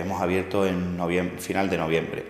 Hemos abierto en final de noviembre.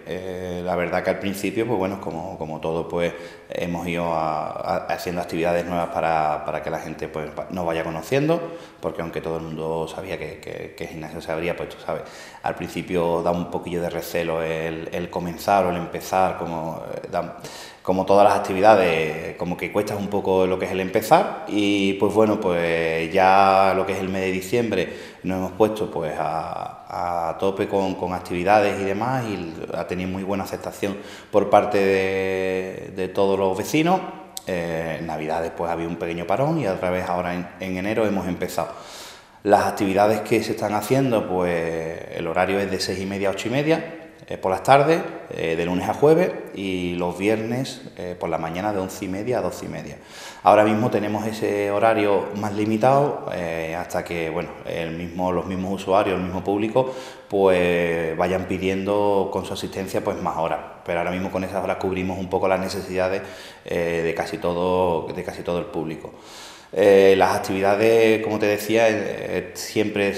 La verdad que al principio, pues bueno, como todo, pues hemos ido haciendo actividades nuevas para que la gente pues nos vaya conociendo, porque aunque todo el mundo sabía que el gimnasio se abría, pues tú sabes, al principio da un poquillo de recelo el comenzar o el empezar, como todas las actividades, como que cuesta un poco lo que es el empezar. Y pues bueno, pues ya lo que es el mes de diciembre nos hemos puesto pues a tope con actividades y demás, y ha tenido muy buena aceptación por parte de todos los vecinos. Navidad después había un pequeño parón y otra vez ahora en enero hemos empezado. Las actividades que se están haciendo, pues el horario es de 6:30 a 8:30. Por las tardes, de lunes a jueves, y los viernes por la mañana de 11:30 a 12:30. Ahora mismo tenemos ese horario más limitado hasta que bueno, los mismos usuarios, el mismo público, pues vayan pidiendo con su asistencia pues más horas. Pero ahora mismo con esas horas cubrimos un poco las necesidades de casi todo el público. Las actividades, como te decía, siempre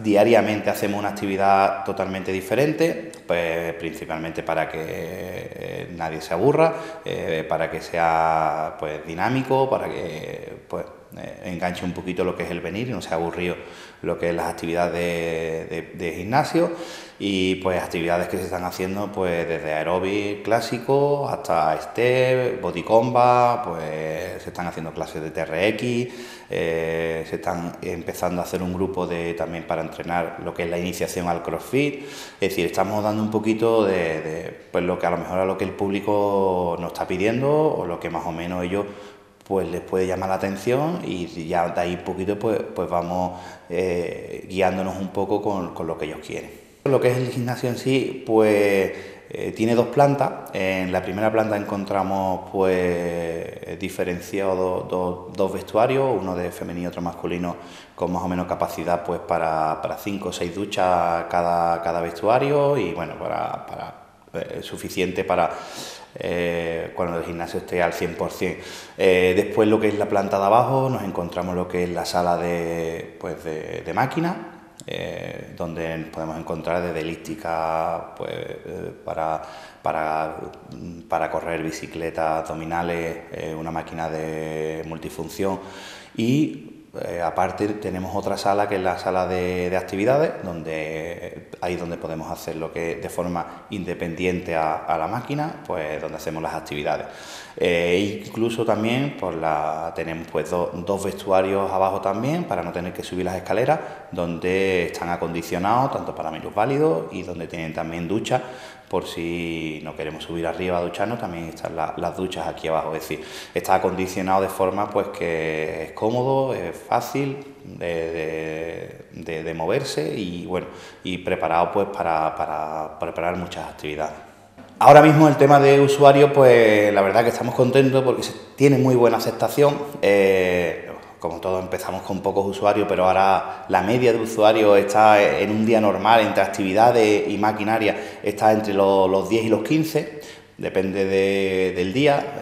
diariamente hacemos una actividad totalmente diferente, pues, principalmente para que nadie se aburra, para que sea pues dinámico, para que pues enganche un poquito lo que es el venir y no sea aburrido lo que es las actividades de gimnasio. Y pues actividades que se están haciendo pues desde aeróbic clásico hasta step, body combat, pues se están haciendo clases de TRX, se están empezando a hacer un grupo también para entrenar lo que es la iniciación al CrossFit. Es decir, estamos dando un poquito pues lo que a lo que el público nos está pidiendo, o lo que más o menos ellos pues les puede llamar la atención, y ya de ahí un poquito pues vamos guiándonos un poco con lo que ellos quieren. Lo que es el gimnasio en sí, pues tiene dos plantas. En la primera planta encontramos pues diferenciados dos vestuarios, uno de femenino y otro masculino, con más o menos capacidad pues para 5 o 6 duchas cada vestuario, y bueno, suficiente para cuando el gimnasio esté al 100%. Después, lo que es la planta de abajo, nos encontramos lo que es la sala de máquinas, donde podemos encontrar desde elíptica pues, para correr, bicicletas, abdominales, una máquina de multifunción, y aparte tenemos otra sala que es la sala de actividades, donde ahí es donde podemos hacer lo que de forma independiente a la máquina, pues donde hacemos las actividades. Incluso también tenemos pues dos vestuarios abajo también, para no tener que subir las escaleras, donde están acondicionados tanto para minusválidos, y donde tienen también duchas por si no queremos subir arriba a ducharnos, también están las duchas aquí abajo. Es decir, está acondicionado de forma pues que es cómodo, es fácil de moverse, y bueno, y preparado pues para preparar muchas actividades. Ahora mismo el tema de usuario, pues la verdad que estamos contentos porque tiene muy buena aceptación. Como todos empezamos con pocos usuarios, pero ahora la media de usuarios está en un día normal, entre actividades y maquinaria, está entre los 10 y los 15, depende del día.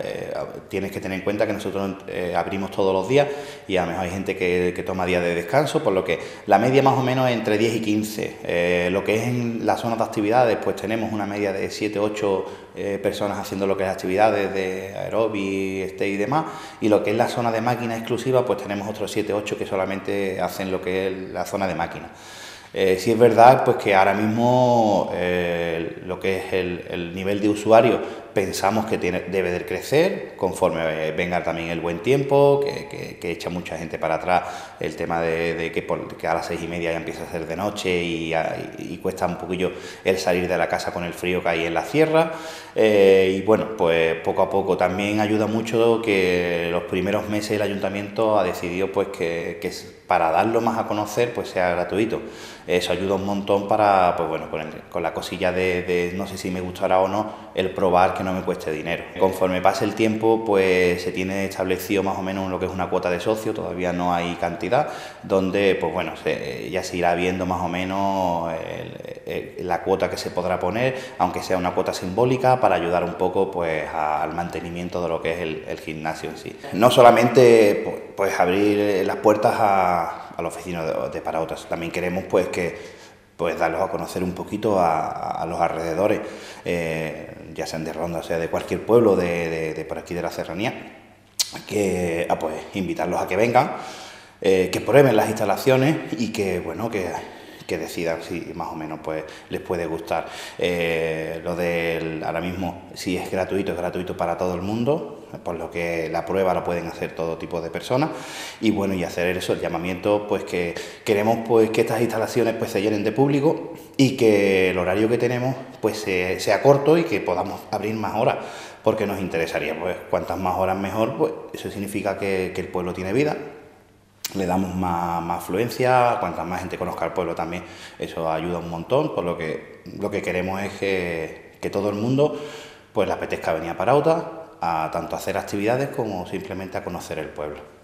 Tienes que tener en cuenta que nosotros abrimos todos los días, y a lo mejor hay gente que toma días de descanso, por lo que la media más o menos es entre 10 y 15. Lo que es en las zonas de actividades, pues tenemos una media de 7 u 8 personas haciendo lo que es actividades de aeróbic, y demás, y lo que es la zona de máquina exclusiva, pues tenemos otros 7 u 8 que solamente hacen lo que es la zona de máquina. Sí es verdad pues que ahora mismo lo que es el nivel de usuario pensamos que debe de crecer conforme venga también el buen tiempo, que echa mucha gente para atrás el tema de que a las 6:30 ya empieza a ser de noche, y cuesta un poquillo el salir de la casa con el frío que hay en la sierra. Y bueno, pues poco a poco también ayuda mucho que los primeros meses el ayuntamiento ha decidido pues que para darlo más a conocer pues sea gratuito. Eso ayuda un montón para, pues bueno, con la cosilla de no sé si me gustará o no, el probar que no me cueste dinero. Conforme pase el tiempo, pues se tiene establecido más o menos lo que es una cuota de socio, todavía no hay cantidad, donde pues bueno, ya se irá viendo más o menos la cuota que se podrá poner, aunque sea una cuota simbólica, para ayudar un poco pues al mantenimiento de lo que es el gimnasio en sí. No solamente pues abrir las puertas a los vecinos de Parauta, también queremos pues que pues darlos a conocer un poquito a los alrededores, ya sean de Ronda, o sea, de cualquier pueblo de por aquí de la serranía, que pues invitarlos a que vengan, que prueben las instalaciones y que bueno, que decidan si más o menos pues les puede gustar. Lo del ahora mismo, si es gratuito, es gratuito para todo el mundo, por lo que la prueba la pueden hacer todo tipo de personas. Y bueno, y hacer eso, el llamamiento, pues que queremos pues que estas instalaciones pues se llenen de público y que el horario que tenemos pues sea corto y que podamos abrir más horas, porque nos interesaría pues cuantas más horas mejor. Pues eso significa que el pueblo tiene vida, le damos más afluencia, cuantas más gente conozca el pueblo también, eso ayuda un montón. Por lo que queremos es que todo el mundo pues le apetezca venir a Parauta, a tanto hacer actividades como simplemente a conocer el pueblo.